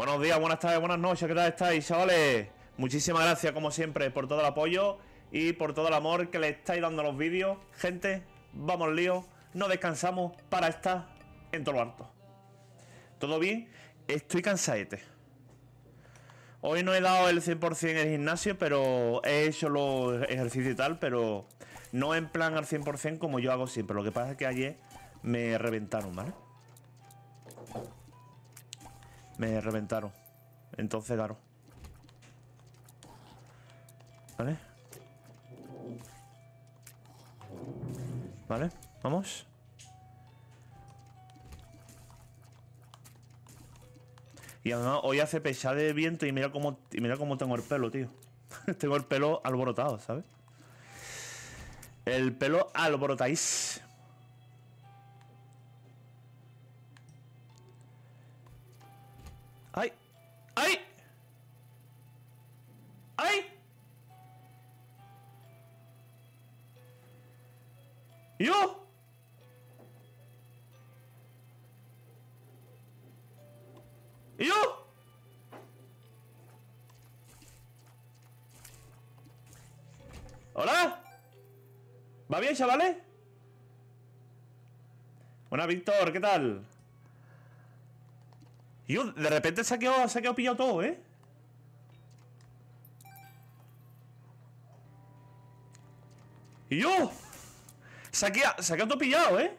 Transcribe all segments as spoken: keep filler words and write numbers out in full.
Buenos días, buenas tardes, buenas noches, ¿qué tal estáis, chavales? Muchísimas gracias, como siempre, por todo el apoyo y por todo el amor que le estáis dando a los vídeos. Gente, vamos al lío, no descansamos para estar en todo lo alto. ¿Todo bien? Estoy cansadete. Hoy no he dado el cien por cien en el gimnasio, pero he hecho los ejercicios y tal, pero no en plan al cien por cien como yo hago siempre. Lo que pasa es que ayer me reventaron, ¿vale? Me reventaron. Entonces, claro. ¿Vale? ¿Vale? Vamos. Y además hoy hace pesar de viento y mira cómo, y mira cómo tengo el pelo, tío. Tengo el pelo alborotado, ¿sabes? El pelo alborotáis. ¡Ay! ¡Ay! ¡Ay! ¡Yo! ¡Yo! ¡Hola! ¿Va bien, chavales? Buenas, Víctor, ¿qué tal? Yo, de repente se ha quedado, se ha quedado pillado todo, ¿eh? ¡Yo! Se ha quedado, se ha quedado todo pillado, ¿eh?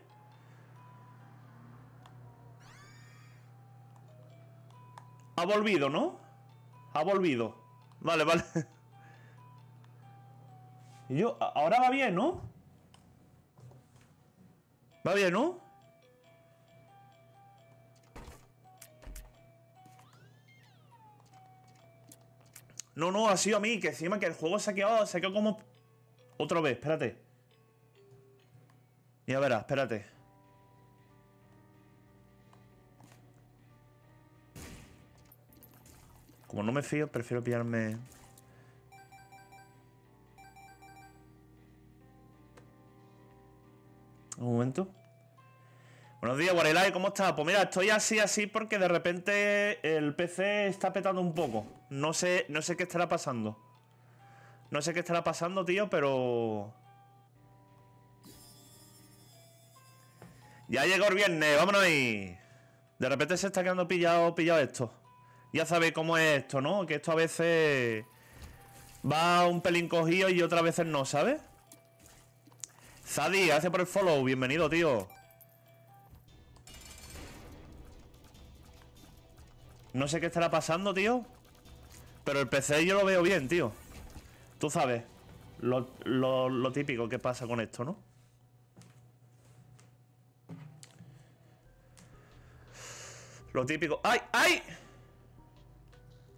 Ha volvido, ¿no? Ha volvido. Vale, vale. Y yo, ahora va bien, ¿no? Va bien, ¿no? No, no, ha sido a mí, que encima que el juego se ha quedado, se ha quedado como... Otra vez, espérate. Ya verás, espérate. Como no me fío, prefiero pillarme... Un momento. Buenos días, WaTiLiVe, ¿cómo estás? Pues mira, estoy así, así, porque de repente el P C está petando un poco. No sé, no sé qué estará pasando. No sé qué estará pasando, tío, pero... Ya llegó el viernes, vámonos ahí. De repente se está quedando pillado, pillado esto. Ya sabéis cómo es esto, ¿no? Que esto a veces va un pelín cogido y otras veces no, ¿sabes? Zadi, gracias por el follow. Bienvenido, tío. No sé qué estará pasando, tío. Pero el P C yo lo veo bien, tío. Tú sabes lo, lo, lo típico que pasa con esto, ¿no? Lo típico... ¡Ay! ¡Ay!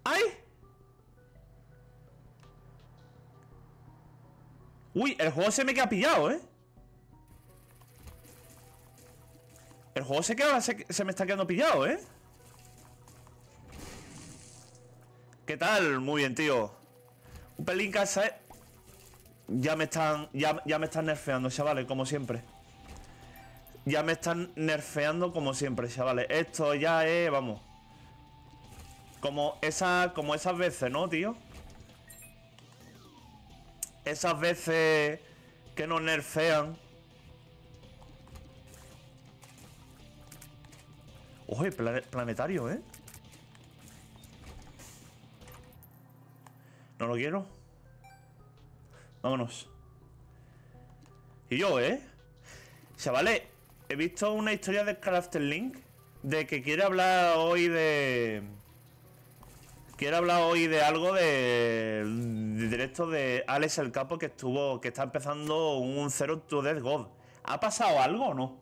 ¡Ay! Uy, el juego se me queda pillado, ¿eh? El juego se queda, se, se me está quedando pillado, ¿eh? ¿Qué tal? Muy bien, tío. Un pelín casa, ¿eh? Ya me están... Ya, ya me están nerfeando, chavales, como siempre. Ya me están nerfeando como siempre, chavales. Esto ya es... Vamos. Como, esa, como esas veces, ¿no, tío? Esas veces que nos nerfean. Oye, planetario, ¿eh? No lo quiero. Vámonos. Y yo, ¿eh? Chavales, he visto una historia de Crafted Link de que quiere hablar hoy de... Quiero hablar hoy de algo de, de directo de Alex el Capo, que estuvo, que está empezando un Zero to Deadgod. ¿Ha pasado algo o no?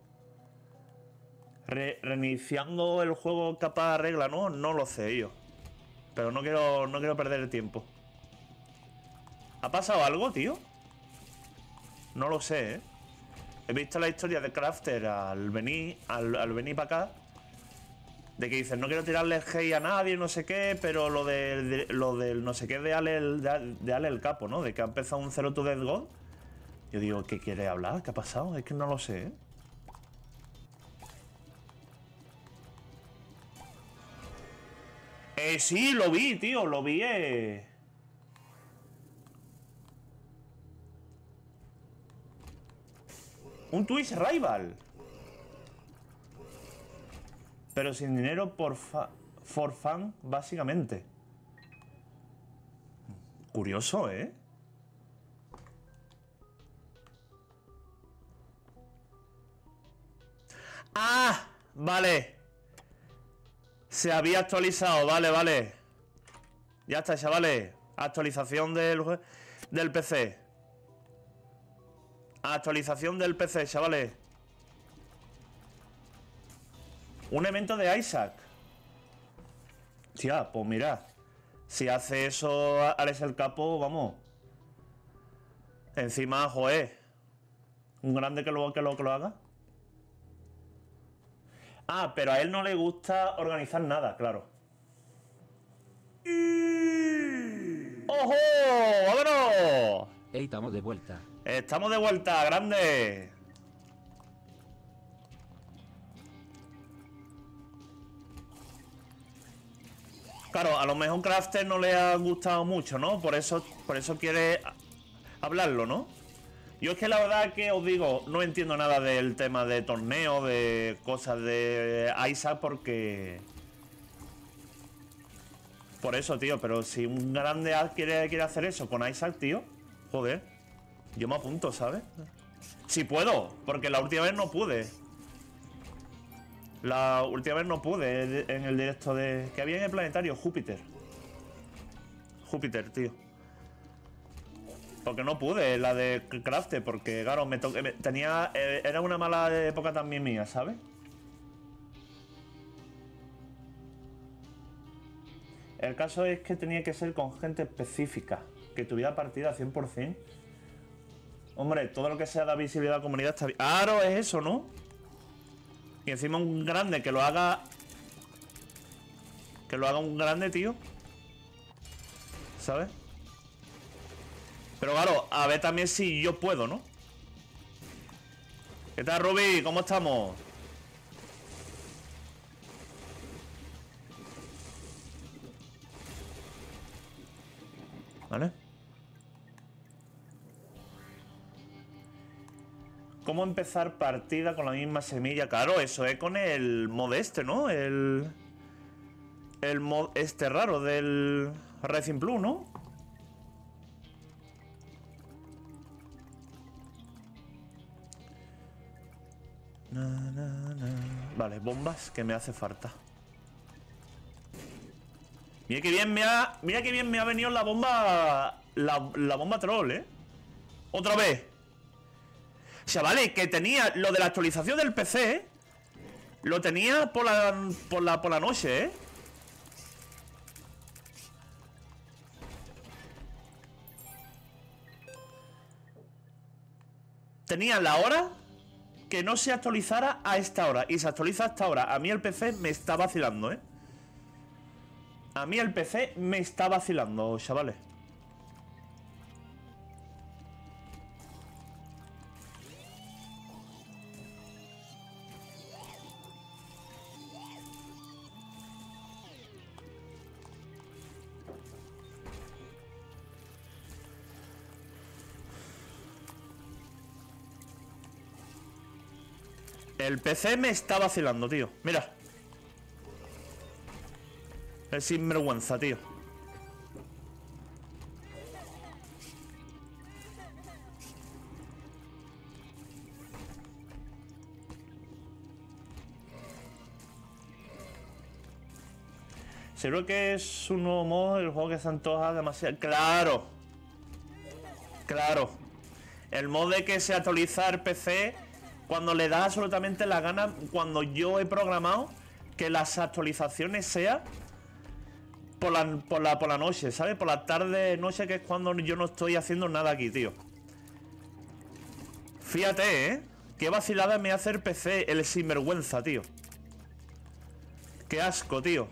Re, reiniciando el juego capaz regla, ¿no? No lo sé yo. Pero no quiero, no quiero perder el tiempo. ¿Ha pasado algo, tío? No lo sé, ¿eh? He visto la historia de Crafter al venir, al, al venir para acá. De que dicen, no quiero tirarle hate a nadie, no sé qué, pero lo del de, lo de, no sé qué de Ale, de, de Ale el Capo, ¿no? De que ha empezado un Zero to Deadgod. Yo digo, ¿qué quiere hablar? ¿Qué ha pasado? Es que no lo sé, ¿eh? Eh, sí, lo vi, tío, lo vi, eh. Un Twitch Rival. Pero sin dinero por fa for fan, básicamente. Curioso, ¿eh? ¡Ah! Vale. Se había actualizado, vale, vale. Ya está, chavales. Actualización del, del P C. Actualización del P C, chavales. Un evento de Isaac. Tía, pues mirad. Si hace eso Alex el Capo, vamos. Encima, joe. Un grande que lo, que lo, que lo haga. Ah, pero a él no le gusta organizar nada, claro. Y... ¡Ojo! ¡Vámonos! Hey, estamos de vuelta. Estamos de vuelta, grande. Claro, a lo mejor Crafter no le ha gustado mucho, ¿no? Por eso, por eso quiere hablarlo, ¿no? Yo es que la verdad que os digo, no entiendo nada del tema de torneo, de cosas de Isaac, porque... Por eso, tío, pero si un grande quiere, quiere hacer eso con Isaac, tío, joder, yo me apunto, ¿sabes? Si puedo, porque la última vez no pude. La última vez no pude en el directo de... que había en el planetario, Júpiter. Júpiter, tío. Porque no pude, la de Crafter, porque, claro, me, to... me tenía... Era una mala época también mía, ¿sabes? El caso es que tenía que ser con gente específica, que tuviera partida cien por cien. Hombre, todo lo que sea la visibilidad de la comunidad está bien. ¡Claro, es eso, ¿no? Y encima un grande que lo haga. Que lo haga un grande, tío. ¿Sabes? Pero claro, a ver también si yo puedo, ¿no? ¿Qué tal, Ruby? ¿Cómo estamos? ¿Vale? ¿Cómo empezar partida con la misma semilla? Claro, eso es con el mod este, ¿no? El, el mod este raro del Racing Blue, ¿no? Na, na, na. Vale, bombas que me hace falta. Mira que bien me ha... Mira que bien me ha venido la bomba... La, la bomba troll, ¿eh? ¡Otra vez! Chavales, que tenía lo de la actualización del P C, ¿eh? Lo tenía por la, por la, por la noche, ¿eh? Tenía la hora que no se actualizara a esta hora. Y se actualiza a esta hora. A mí el P C me está vacilando, ¿eh? A mí el P C me está vacilando, chavales. El P C me está vacilando, tío. Mira. Es sinvergüenza, tío. Seguro que es un nuevo modo del juego que se antoja demasiado. ¡Claro! ¡Claro! El mod de que se actualiza el P C... Cuando le da absolutamente la gana, cuando yo he programado que las actualizaciones sean por la, por la, por la noche, ¿sabes? Por la tarde, noche, que es cuando yo no estoy haciendo nada aquí, tío. Fíjate, ¿eh? Qué vacilada me hace el P C, el sinvergüenza, tío. Qué asco, tío.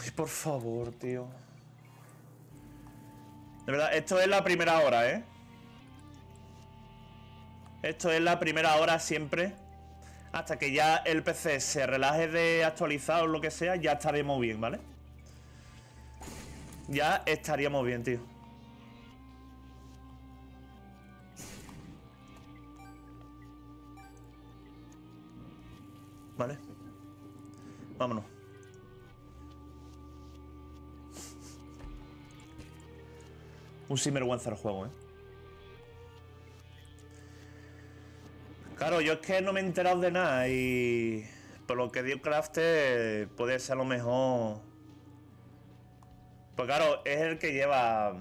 Ay, por favor, tío. De verdad, esto es la primera hora, ¿eh? Esto es la primera hora siempre. Hasta que ya el P C se relaje de actualizar o lo que sea, ya estaremos bien, ¿vale? Ya estaríamos bien, tío. Vale. Vámonos. Un sinvergüenza el juego, ¿eh? Claro, yo es que no me he enterado de nada y... por lo que dio Craft puede ser a lo mejor... Pues claro, es el que lleva...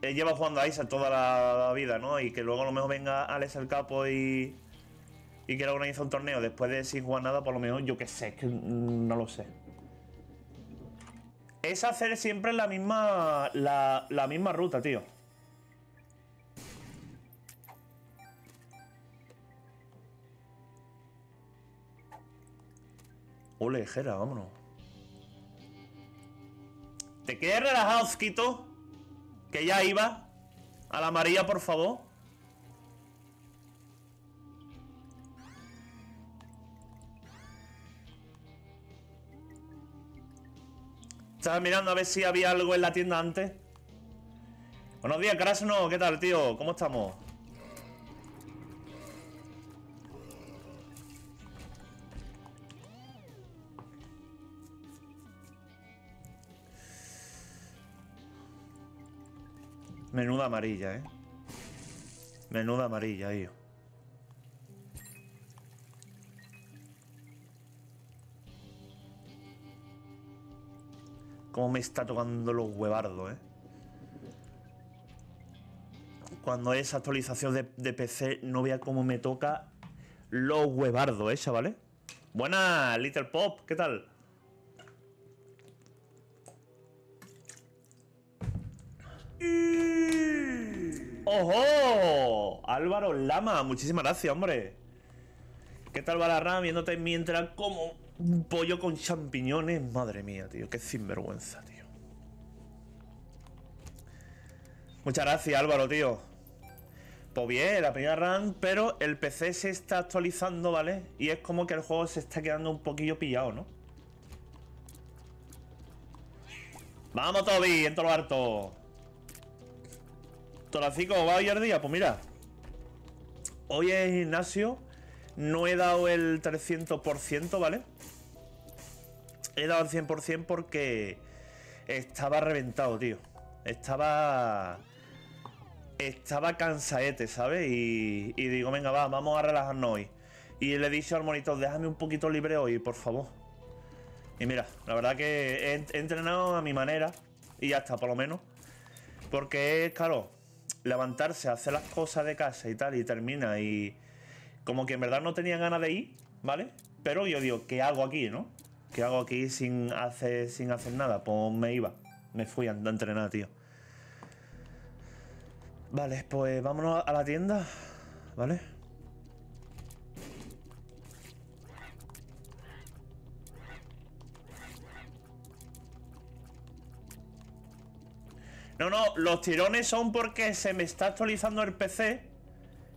Él lleva jugando a Isaac toda la vida, ¿no? Y que luego a lo mejor venga Alex el Capo y... y quiera organizar un torneo después de sin jugar nada, por lo menos yo que sé, es que no lo sé. Es hacer siempre la misma la, la misma ruta, tío. Ole, Jera, vámonos. ¿Te quieres relajar, Osquito? Que ya iba. A la María, por favor. Estaba mirando a ver si había algo en la tienda antes. Buenos días, Krasno. ¿Qué tal, tío? ¿Cómo estamos? Menuda amarilla, ¿eh? Menuda amarilla, tío. Cómo me está tocando los huevardos, ¿eh? Cuando es actualización de, de P C, no vea cómo me toca los huevardos, ¿eh, chavales? Buena, Little Pop, ¿qué tal? ¡Ojo! Álvaro Lama, muchísimas gracias, hombre. ¿Qué tal va la RAM? Viéndote mientras como... un pollo con champiñones, madre mía, tío, qué sinvergüenza, tío. Muchas gracias, Álvaro, tío. Pues bien, la primera RAM, pero el P C se está actualizando, ¿vale? Y es como que el juego se está quedando un poquillo pillado, ¿no? ¡Vamos, Toby! Entoloarto. Toracico, ¿va hoy el día? Pues mira, hoy es gimnasio. No he dado el trescientos por ciento, ¿vale? He dado el cien por ciento porque estaba reventado, tío. Estaba... Estaba cansaete, ¿sabes? Y, y digo, venga, va, vamos a relajarnos hoy. Y le he dicho al monitor, déjame un poquito libre hoy, por favor. Y mira, la verdad que he entrenado a mi manera. Y ya está, por lo menos. Porque es, claro, levantarse, hacer las cosas de casa y tal, y termina y... como que en verdad no tenía ganas de ir, ¿vale? Pero yo digo, ¿qué hago aquí, no? ¿Qué hago aquí sin hacer, sin hacer nada? Pues me iba, me fui a entrenar, tío. Vale, pues vámonos a la tienda, ¿vale? No, no, los tirones son porque se me está actualizando el P C.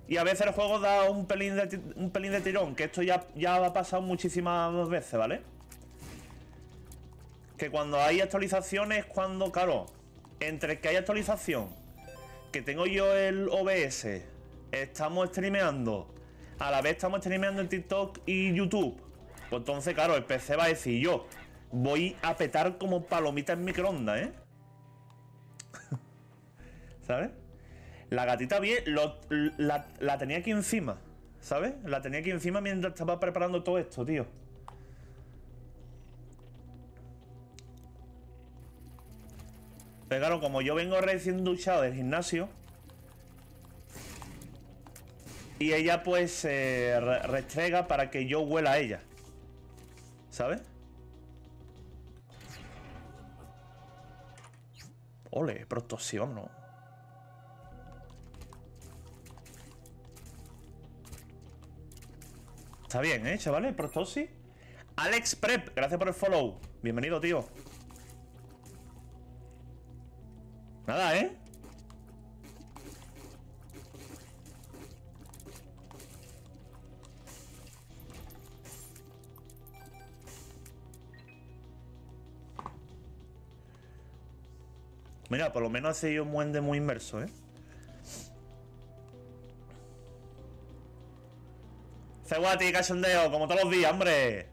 Y a veces el juego da un pelín de, un pelín de tirón, que esto ya, ya ha pasado muchísimas veces, ¿vale? Que cuando hay actualizaciones, cuando, claro, entre que hay actualización, que tengo yo el O B S, estamos streameando, a la vez estamos streameando en TikTok y YouTube, pues entonces, claro, el P C va a decir yo, voy a petar como palomita en microondas, ¿eh? ¿Sabes? La gatita bien, lo, la, la tenía aquí encima, ¿sabes? La tenía aquí encima mientras estaba preparando todo esto, tío. Pero claro, como yo vengo recién duchado del gimnasio y ella pues se eh, restrega para que yo huela a ella, ¿sabes? Ole, protección, ¿no? Está bien, ¿eh, chavales? Prostosis. Alex Prep, gracias por el follow. Bienvenido, tío. Nada, ¿eh? Mira, por lo menos ha sido un buen de muy inmerso, ¿eh? Cewati, cachondeo, como todos los días, hombre.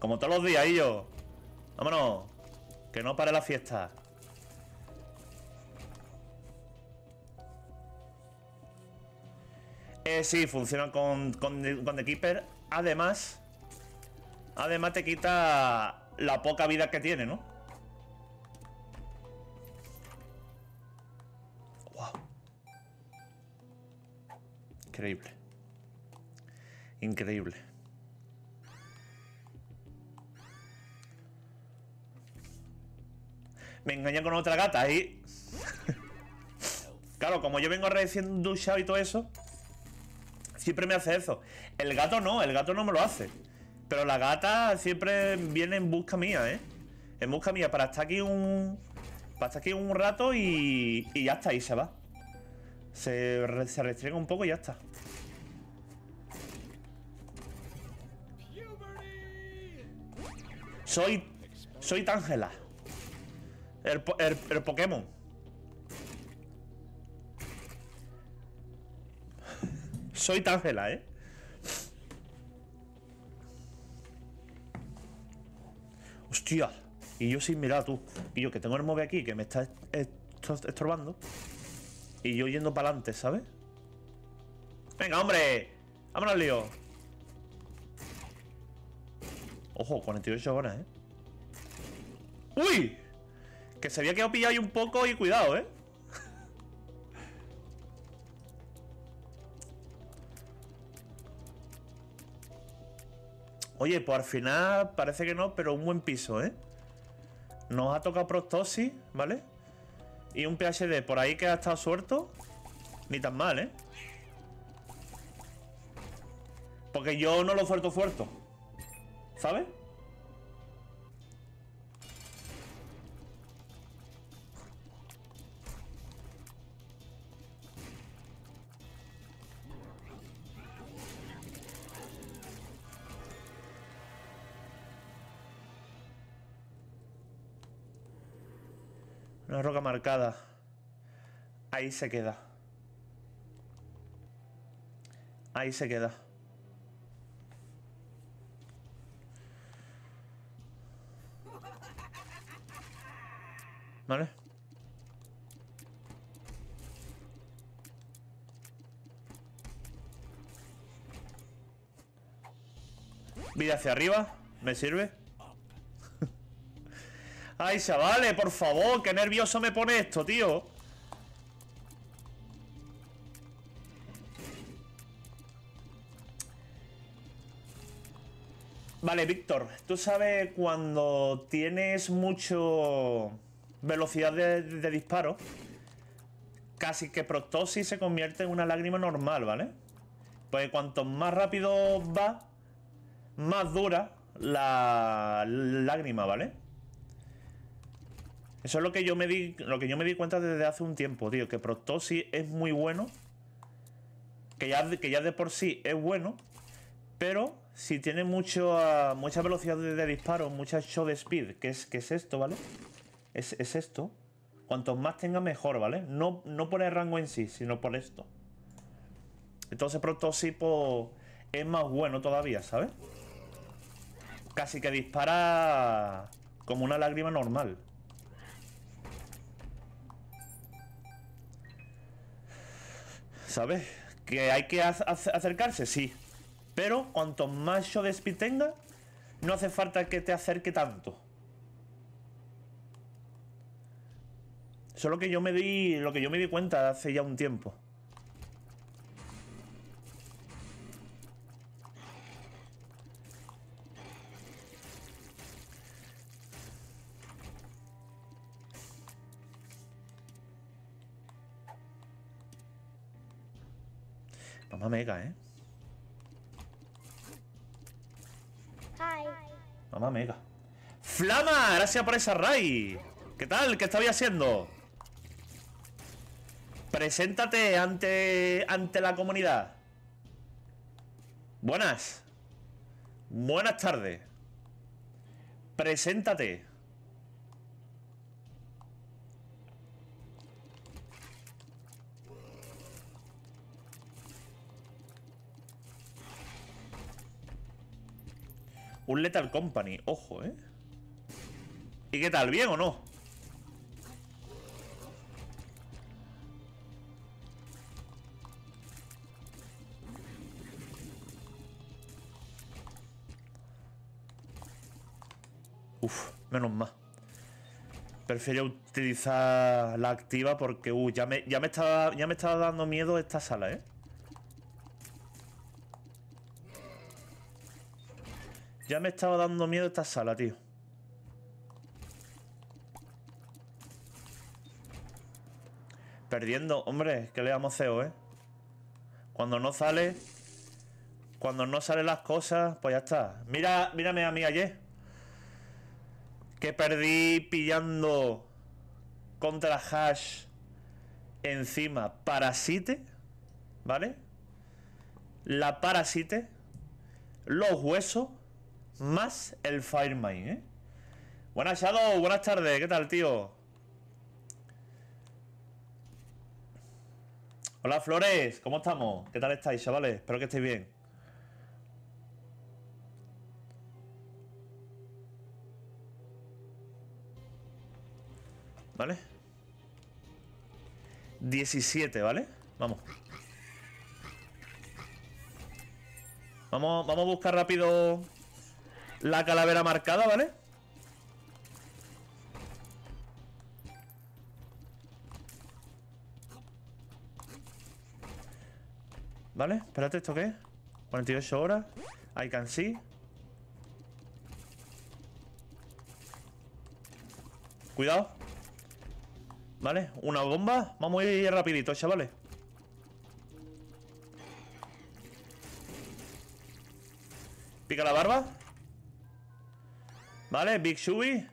Como todos los días, y yo. Vámonos. Que no pare la fiesta. Eh, sí, funcionan con, con, con The Keeper. Además, además te quita la poca vida que tiene, ¿no? Wow. Increíble. Increíble. Me engañé con otra gata y... Claro, como yo vengo recién duchado y todo eso, siempre me hace eso. El gato no, el gato no me lo hace. Pero la gata siempre viene en busca mía, ¿eh? En busca mía, para estar aquí un... Para estar aquí un rato y, y ya está, ahí se va. Se, re, se restriega un poco y ya está. Soy... Soy Tángela. El, el, el Pokémon. Soy Tángela, ¿eh? Hostia. Y yo sin mirar, tú. Y yo que tengo el move aquí, que me está estorbando. Y yo yendo para adelante, ¿sabes? ¡Venga, hombre! ¡Vámonos al lío! Ojo, cuarenta y ocho horas, ¿eh? ¡Uy! Que se había quedado pillado ahí un poco y cuidado, ¿eh? Oye, pues al final parece que no, pero un buen piso, ¿eh? Nos ha tocado Prostosis, ¿vale? Y un P H D por ahí que ha estado suelto. Ni tan mal, ¿eh? Porque yo no lo suelto fuerto, ¿sabes? Una roca marcada. Ahí se queda. Ahí se queda. ¿Vale? Vida hacia arriba. ¿Me sirve? Ay, chavales, por favor, qué nervioso me pone esto, tío. Vale, Víctor, tú sabes cuando tienes mucho velocidad de, de disparo, casi que Prostosis se convierte en una lágrima normal, ¿vale? Pues cuanto más rápido va, más dura la lágrima, ¿vale? Eso es lo que yo me di, lo que yo me di cuenta desde hace un tiempo, tío. Que Prostosis es muy bueno. Que ya, que ya de por sí es bueno. Pero si tiene mucho, uh, mucha velocidad de, de disparo, mucha shot speed, que es, que es esto, ¿vale? Es, es esto. Cuantos más tenga, mejor, ¿vale? No, no por el rango en sí, sino por esto. Entonces Prostosis pues, es más bueno todavía, ¿sabes? Casi que dispara como una lágrima normal. ¿Sabes? Que hay que acercarse, sí. Pero cuanto más show de speed tenga, no hace falta que te acerque tanto. Eso es lo que yo me di, lo que yo me di cuenta hace ya un tiempo. Mamá mega, ¿eh? Hi. Mamá mega. ¡Flama! Gracias por esa raid. ¿Qué tal? ¿Qué estabais haciendo? Preséntate ante, ante la comunidad. Buenas. Buenas tardes. Preséntate. Un Lethal Company, ojo, ¿eh? ¿Y qué tal? ¿Bien o no? Uf, menos más. Prefiero utilizar la activa porque uh, ya me, ya me estaba, ya me estaba dando miedo esta sala, ¿eh? Ya me estaba dando miedo esta sala, tío. Perdiendo, hombre, que le damos C E O, ¿eh? Cuando no sale, cuando no salen las cosas, pues ya está. Mira, mírame a mí ayer, que perdí pillando contra Hash encima Parasite, ¿vale? La Parasite, los huesos más el Firemine, ¿eh? Buenas, Shadow, buenas tardes, ¿qué tal, tío? Hola, Flores, ¿cómo estamos? ¿Qué tal estáis, chavales? Espero que estéis bien. ¿Vale? diecisiete, ¿vale? Vamos. Vamos, vamos a buscar rápido la calavera marcada, ¿vale? Vale, espérate, ¿esto qué es? cuarenta y ocho horas. I can see. Cuidado. Vale, una bomba. Vamos a ir rapidito, chavales. Pica la barba. Vale, Big Shubi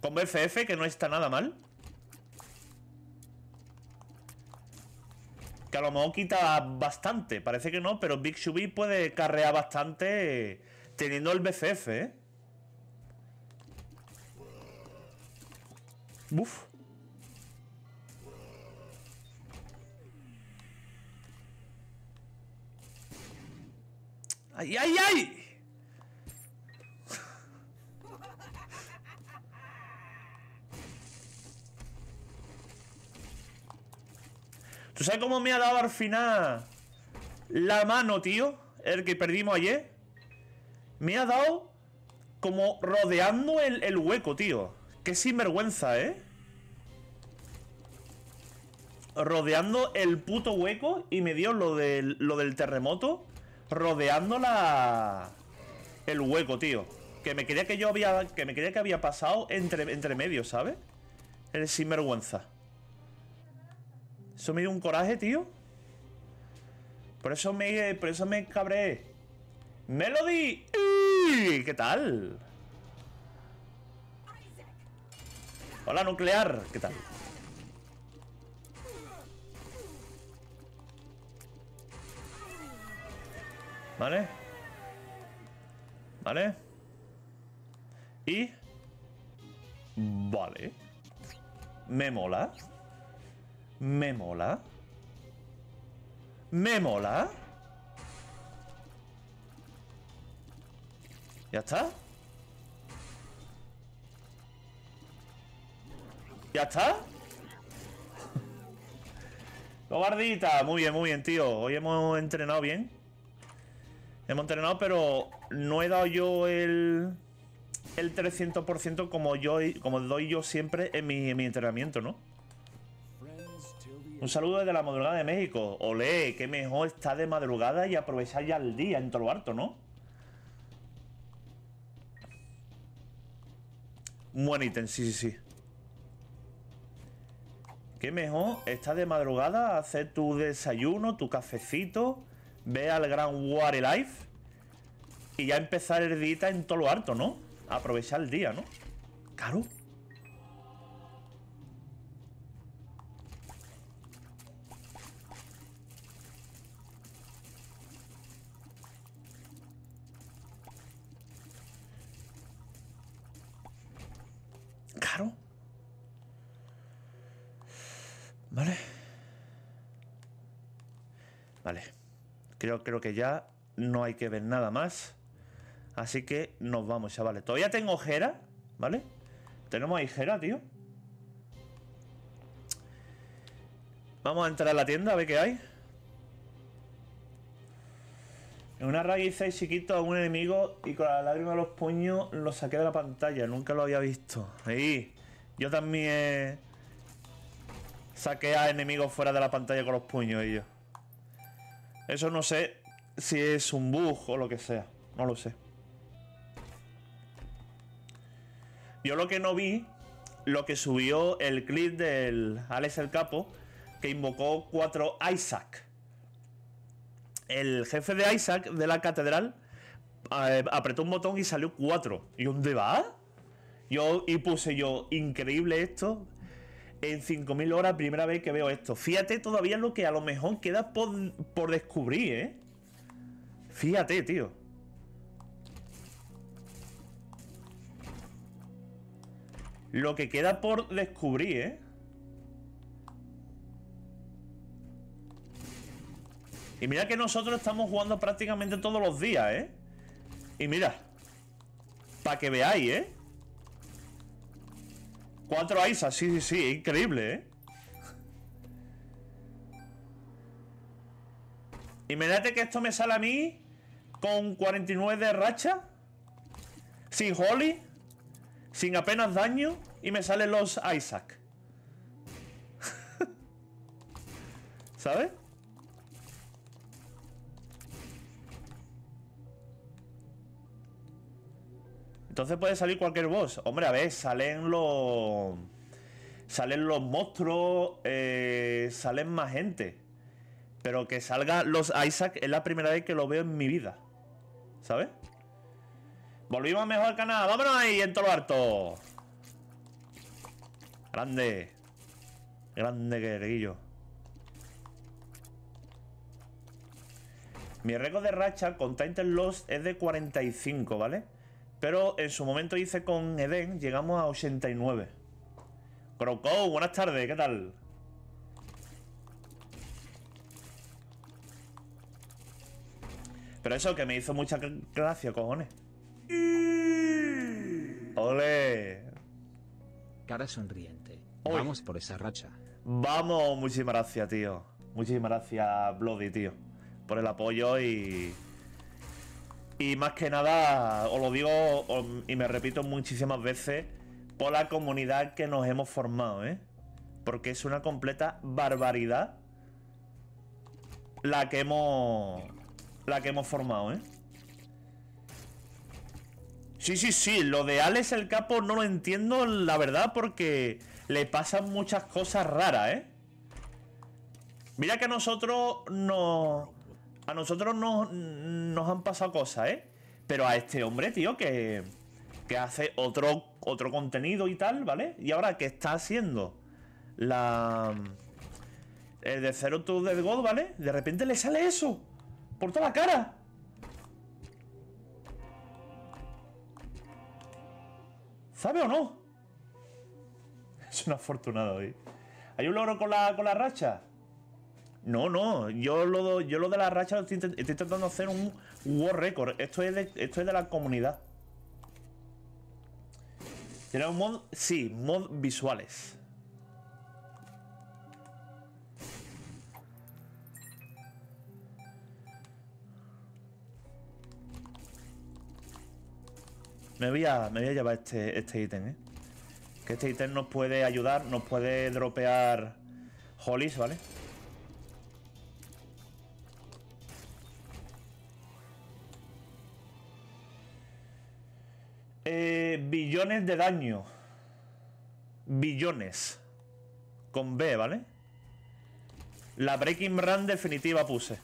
con B F F, que no está nada mal. Que a lo mejor quita bastante, parece que no, pero Big Shubi puede carrear bastante teniendo el B F F, ¿eh? Uf. ¡Ay, ay, ay! ¿Tú sabes cómo me ha dado al final la mano, tío? El que perdimos ayer. Me ha dado como rodeando el, el hueco, tío. Qué sinvergüenza, ¿eh? Rodeando el puto hueco y me dio lo del, lo del terremoto. Rodeando la... el hueco, tío. Que me creía que yo había... Que me creía que había pasado entre, entre medio, ¿sabes? El sinvergüenza. Eso me dio un coraje, tío. Por eso me... Por eso me cabré. ¡Melody! ¡Uy! ¿Qué tal? Hola, nuclear. ¿Qué tal? Vale. Vale. Y... Vale. Me mola. Me mola. Me mola. Ya está. Ya está. Cobardita. Muy bien, muy bien, tío. Hoy hemos entrenado bien. Hemos entrenado, pero no he dado yo el... el trescientos por ciento como yo como doy yo siempre en mi, en mi entrenamiento, ¿no? Un saludo desde la madrugada de México. Olé, qué mejor está de madrugada y aprovechar ya el día, entoloarto, ¿no? Un buen ítem, sí, sí, sí. Qué mejor está de madrugada, hacer tu desayuno, tu cafecito, ve al gran WaTiLiVe Y ya empezar el día en entoloarto, ¿no? A aprovechar el día, ¿no? Claro. Claro. Vale. Vale. Creo, creo que ya no hay que ver nada más. Así que nos vamos, chavales. Todavía tengo ojera, ¿vale? Tenemos ahí ojera, tío. Vamos a entrar a la tienda a ver qué hay. En una raíz seis chiquito a un enemigo y con la lágrima de los puños lo saqué de la pantalla. Nunca lo había visto. Ahí. Yo también saqué a enemigos fuera de la pantalla con los puños y yo. Eso no sé si es un bug o lo que sea. No lo sé. Yo lo que no vi, lo que subió el clip del Alex el Capo, que invocó cuatro Isaac. El jefe de Isaac de la catedral eh, apretó un botón y salió cuatro. ¿Y dónde va? Yo, y puse yo, increíble esto. En cinco mil horas, primera vez que veo esto. Fíjate todavía lo que a lo mejor queda por, por descubrir, ¿eh? Fíjate, tío. Lo que queda por descubrir, ¿eh? Y mira que nosotros estamos jugando prácticamente todos los días, ¿eh? Y mira, para que veáis, ¿eh? Cuatro Aisa, sí, sí, sí, increíble, ¿eh? Imagínate que esto me sale a mí con cuarenta y nueve de racha, sin Holly, sin apenas daño, y me salen los Isaac. ¿Sabes? Entonces puede salir cualquier boss. Hombre, a ver, salen los... Salen los monstruos, eh, salen más gente. Pero que salgan los Isaac es la primera vez que lo veo en mi vida. ¿Sabes? Volvimos mejor al canal. ¡Vámonos ahí, entoloarto! Grande. Grande, guerrillo. Mi récord de racha con Tainted Lost es de cuarenta y cinco, ¿vale? Pero en su momento hice con Eden, llegamos a ochenta y nueve. Croco, buenas tardes, ¿qué tal? Pero eso, que me hizo mucha gracia, cojones. ¡Ole! Cara sonriente. Oy. Vamos por esa racha. Vamos, muchísimas gracias, tío. Muchísimas gracias, Bloody, tío. Por el apoyo y... Y más que nada, os lo digo os, y me repito muchísimas veces, por la comunidad que nos hemos formado, ¿eh? Porque es una completa barbaridad la que hemos... La que hemos formado, ¿eh? Sí, sí, sí, lo de Alex el Capo no lo entiendo, la verdad, porque le pasan muchas cosas raras, ¿eh? Mira que a nosotros nos... A nosotros nos, nos han pasado cosas, ¿eh? Pero a este hombre, tío, que, que hace otro, otro contenido y tal, ¿vale? Y ahora que está haciendo la... El de Zero to Deadgod, ¿vale? De repente le sale eso por toda la cara. ¿Sabe o no? Es un afortunado hoy. ¿Hay un logro con la, con la racha? No, no. Yo lo, yo lo de la racha estoy, estoy tratando de hacer un war record. Esto es de, esto es de la comunidad. ¿Tiene un mod? Sí, mod visuales. Me voy a, me voy a llevar este, este ítem, ¿eh? Que este ítem nos puede ayudar, nos puede dropear holies, ¿vale? Eh, billones de daño. Billones. Con B, ¿vale? La Breaking Run definitiva puse.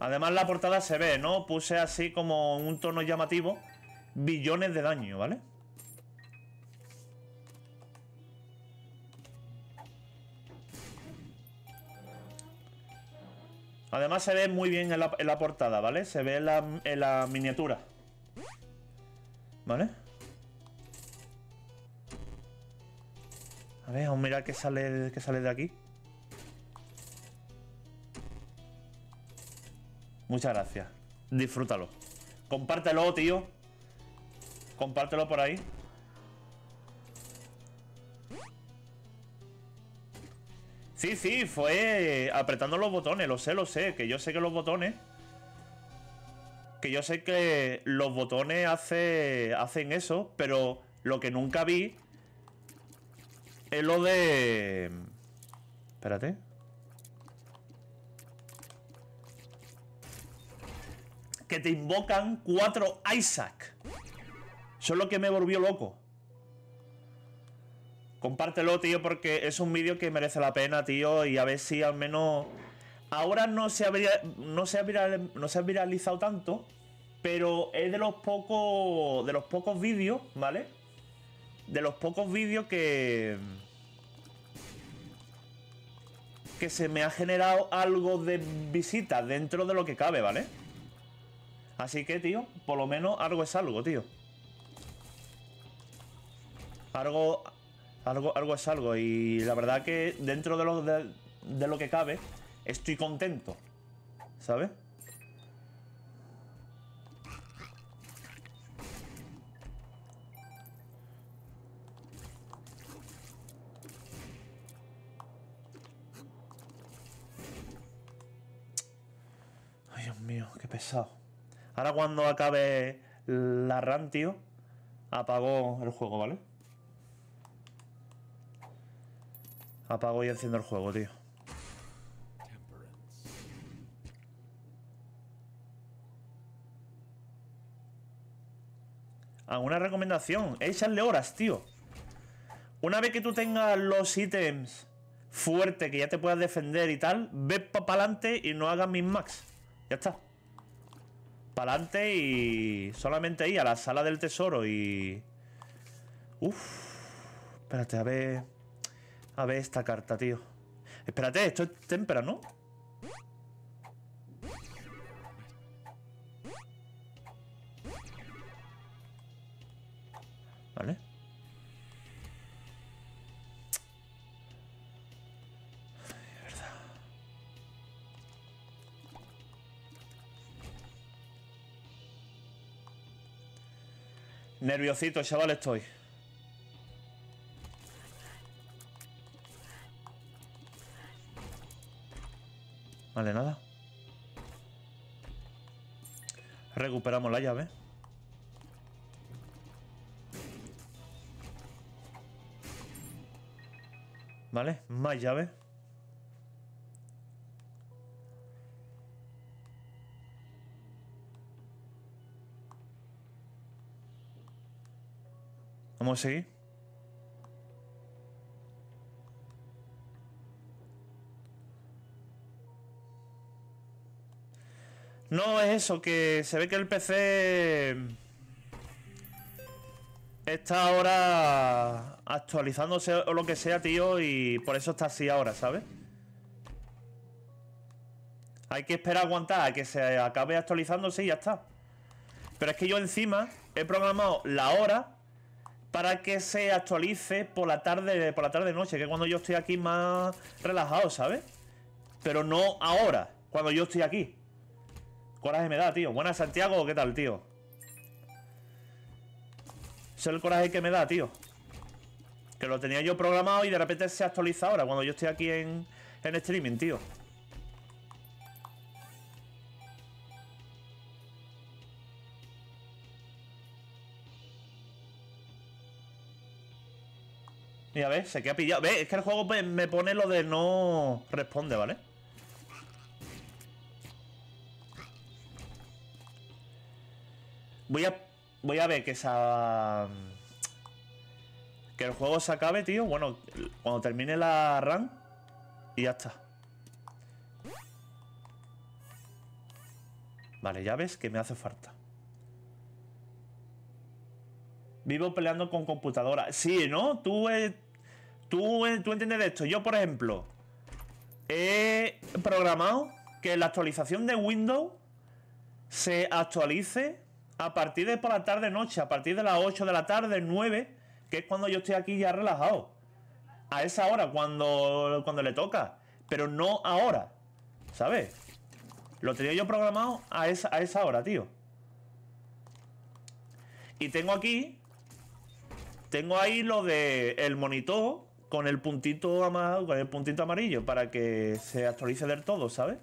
Además la portada se ve, ¿no? Puse así como un tono llamativo. Billones de daño, ¿vale? Además se ve muy bien en la, en la portada, ¿vale? Se ve en la, en la miniatura, ¿vale? A ver, vamos a mirar qué sale, qué sale de aquí. Muchas gracias. Disfrútalo. Compártelo, tío. Compártelo por ahí. Sí, sí, fue apretando los botones. Lo sé, lo sé. Que yo sé que los botones... Que yo sé que los botones hace, hacen eso. Pero lo que nunca vi... Es lo de... Espérate. Que te invocan cuatro Isaac. Eso es lo que me volvió loco. Compártelo, tío, porque es un vídeo que merece la pena, tío. Y a ver si al menos... Ahora no se ha, no se ha, viral, no se ha viralizado tanto. Pero es de los pocos... De los pocos vídeos, ¿vale? De los pocos vídeos que... Que se me ha generado algo de visitas dentro de lo que cabe, ¿vale? Así que, tío, por lo menos algo es algo, tío. Algo... Algo, algo es algo. Y la verdad que dentro de lo, de, de lo que cabe, estoy contento, ¿sabes? Ay, Dios mío, qué pesado. Ahora cuando acabe la run, tío, apago el juego, ¿vale? Apago y enciendo el juego, tío. ¿Alguna recomendación? Échale horas, tío. Una vez que tú tengas los ítems fuertes, que ya te puedas defender y tal, ve para adelante y no hagas min-max. Ya está. Para adelante y solamente ir a la sala del tesoro y... Uf. Espérate, a ver... A ver esta carta, tío. Espérate, esto es témpera, ¿no? Vale. Ay, verdad. Nerviosito, chaval, estoy. Vale, nada. Recuperamos la llave. Vale, más llave. Vamos a seguir. No, es eso, que se ve que el P C está ahora actualizándose o lo que sea, tío, y por eso está así ahora, ¿sabes? Hay que esperar a aguantar a que se acabe actualizándose y ya está. Pero es que yo encima he programado la hora para que se actualice por la tarde, por la tarde-noche, que es cuando yo estoy aquí más relajado, ¿sabes? Pero no ahora, cuando yo estoy aquí. Coraje me da, tío. Buenas, Santiago. ¿Qué tal, tío? Eso es el coraje que me da, tío. Que lo tenía yo programado y de repente se actualiza ahora, cuando yo estoy aquí en, en streaming, tío. Y a ver, se queda pillado. Ve, es que el juego me pone lo de no responde, ¿vale? Voy a, voy a ver que esa, que el juego se acabe, tío. Bueno, cuando termine la run y ya está. Vale, llaves que me hace falta. Vivo peleando con computadora. Sí, ¿no? Tú, eh, tú, eh, tú entiendes esto. Yo, por ejemplo, he programado que la actualización de Windows se actualice a partir de por la tarde-noche, a partir de las ocho de la tarde, nueve, que es cuando yo estoy aquí ya relajado. A esa hora, cuando, cuando le toca. Pero no ahora, ¿sabes? Lo tenía yo programado a esa, a esa hora, tío. Y tengo aquí... Tengo ahí lo de el monitor con el puntito amarillo, con el puntito amarillo para que se actualice del todo, ¿sabes?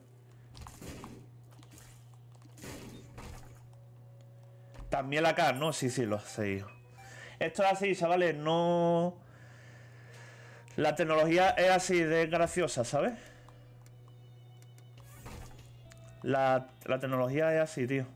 También la cara, ¿no? Sí, sí, lo sé. Esto es así, chavales, no... La tecnología es así de graciosa, ¿sabes? La, la tecnología es así, tío.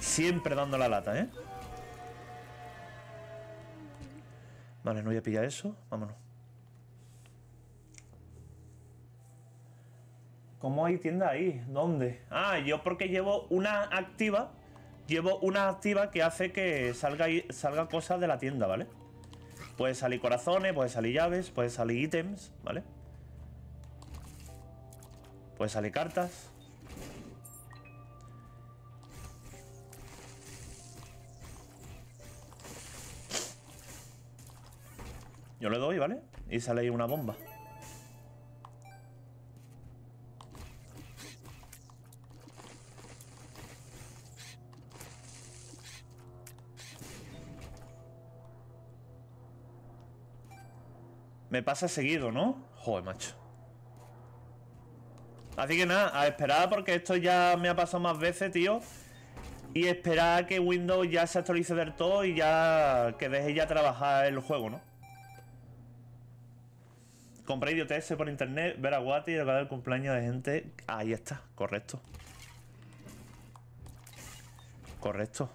Siempre dando la lata, ¿eh? Vale, no voy a pillar eso. Vámonos. ¿Cómo hay tienda ahí? ¿Dónde? Ah, yo porque llevo una activa. Llevo una activa que hace que salga, salga cosas de la tienda, ¿vale? Puede salir corazones, puede salir llaves, puede salir ítems, ¿vale? Puede salir cartas. Yo le doy, ¿vale? Y sale ahí una bomba. Me pasa seguido, ¿no? Joder, macho. Así que nada, a esperar porque esto ya me ha pasado más veces, tío. Y esperar a que Windows ya se actualice del todo y ya que deje ya trabajar el juego, ¿no? Comprar idioteces por internet, ver a Wati y el del cumpleaños de gente. Ahí está, correcto. Correcto.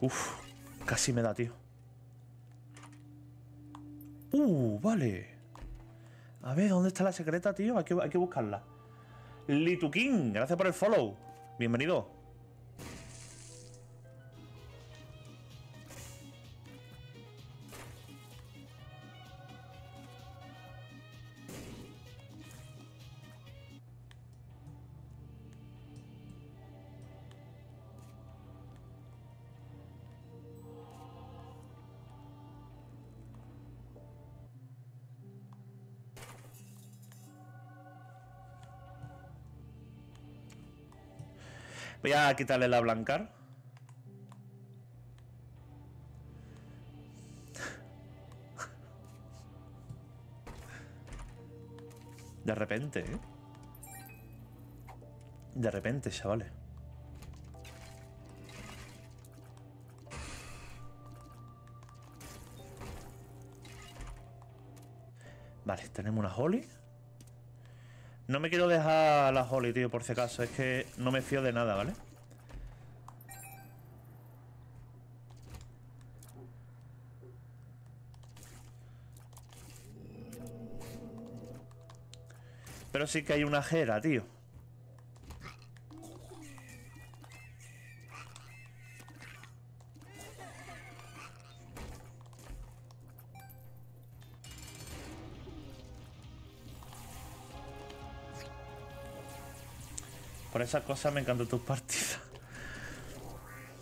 Uf, casi me da, tío. Uh, vale. A ver, ¿dónde está la secreta, tío? Hay que, hay que buscarla. Litukin, gracias por el follow. Bienvenido. Voy a quitarle la blancar. De repente, ¿eh? De repente, chavales. Vale, tenemos una Holly. No me quiero dejar la Holly, tío, por si acaso. Es que no me fío de nada, ¿vale? Pero sí que hay una jera, tío. Por esas cosas me encantan tus partidas.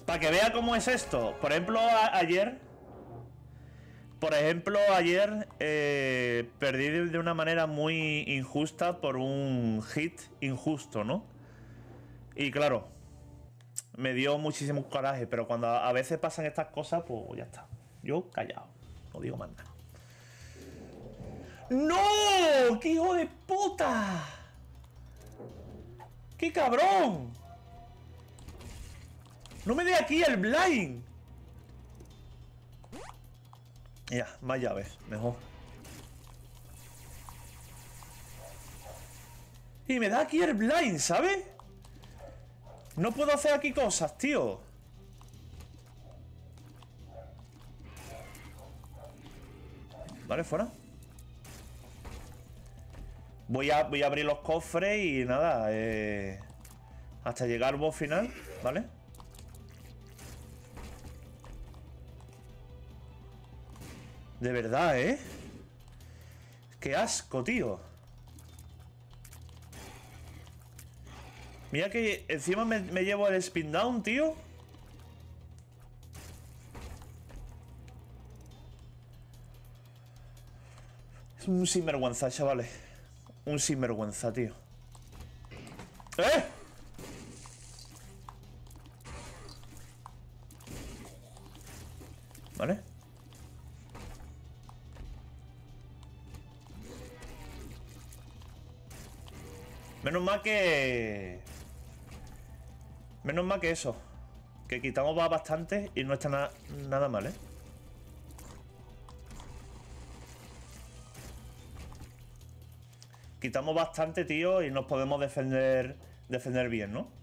Para que vea cómo es esto. Por ejemplo, ayer... Por ejemplo, ayer... Eh, perdí de una manera muy injusta por un hit injusto, ¿no? Y claro, me dio muchísimo coraje. Pero cuando a veces pasan estas cosas, pues ya está. Yo callado. No digo más nada. ¡No! ¡Qué hijo de puta! ¡Qué cabrón! ¡No me dé aquí el blind! Ya, más llaves, mejor. Y me da aquí el blind, ¿sabes? No puedo hacer aquí cosas, tío. Vale, fuera. Voy a, voy a abrir los cofres y nada, eh, hasta llegar al boss final, ¿vale? De verdad, ¿eh? ¡Qué asco, tío! Mira que encima me, me llevo el spin down, tío. Es un sinvergüenza, chavales. Un sinvergüenza, tío. ¡Eh! Vale. Menos mal que... Menos mal que eso. Que quitamos va bastante y no está na nada mal, ¿eh? Quitamos bastante, tío, y nos podemos defender, defender bien, ¿no?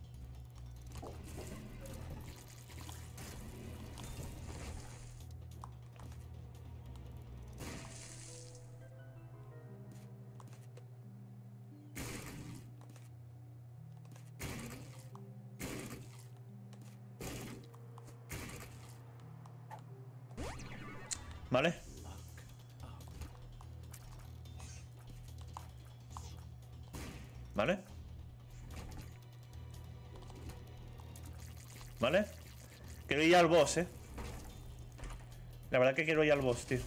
Vale. Vale. Vale. Quiero ir al boss, eh. La verdad es que quiero ir al boss, tío.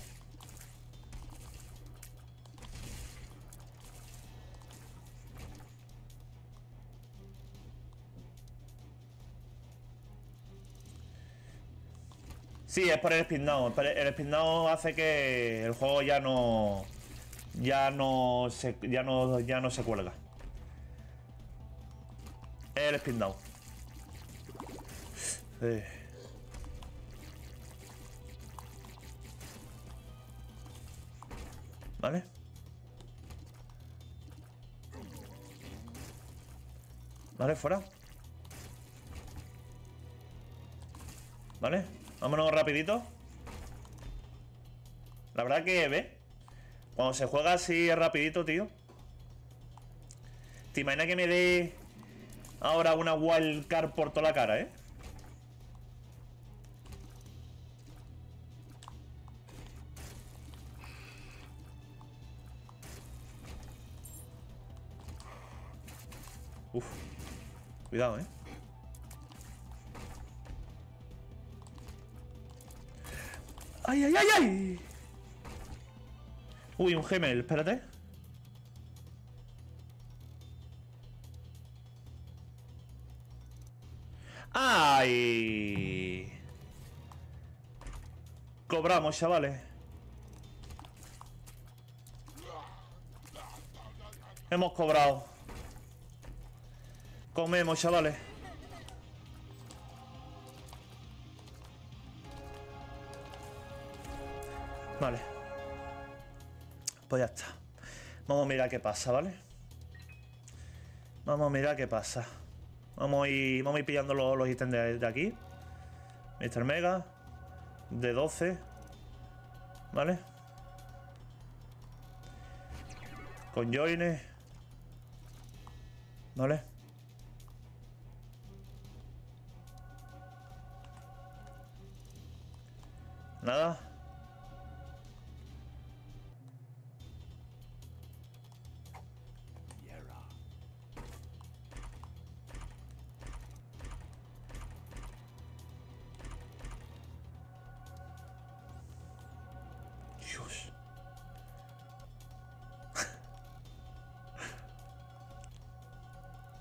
Sí, es por el spin down. El spin down hace que el juego ya no. Ya no se. Ya no. Ya no se cuelga. El spin down. Sí. Vale. Vale, fuera. Vale. Vámonos rapidito. La verdad que, ¿ves? Cuando se juega así rapidito, tío. Te imaginas que me dé ahora una wildcard por toda la cara, ¿eh? Uf. Cuidado, ¿eh? ¡Ay, ay, ay, ay! Uy, un gemel, espérate. ¡Ay! Cobramos, chavales. Hemos cobrado. Comemos, chavales. Vale. Pues ya está. Vamos a mirar qué pasa, ¿vale? Vamos a mirar qué pasa. Vamos a ir, vamos a ir pillando los, los ítems de, de aquí. míster Mega. D doce. ¿Vale? Con Joiner. ¿Vale? Nada.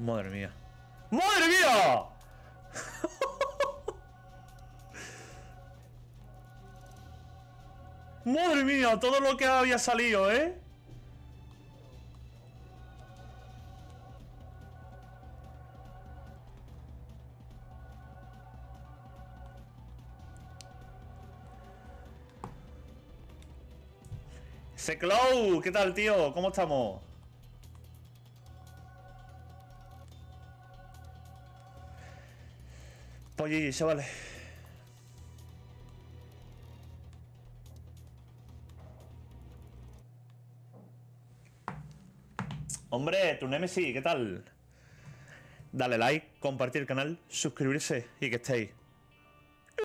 Madre mía. ¡Madre mía! ¡Madre mía! Todo lo que había salido, ¿eh? Seclow, ¿qué tal, tío? ¿Cómo estamos? Pues G G, chavales. Hombre, tu Nemesis, ¿qué tal? Dale like, compartir el canal, suscribirse y que estéis.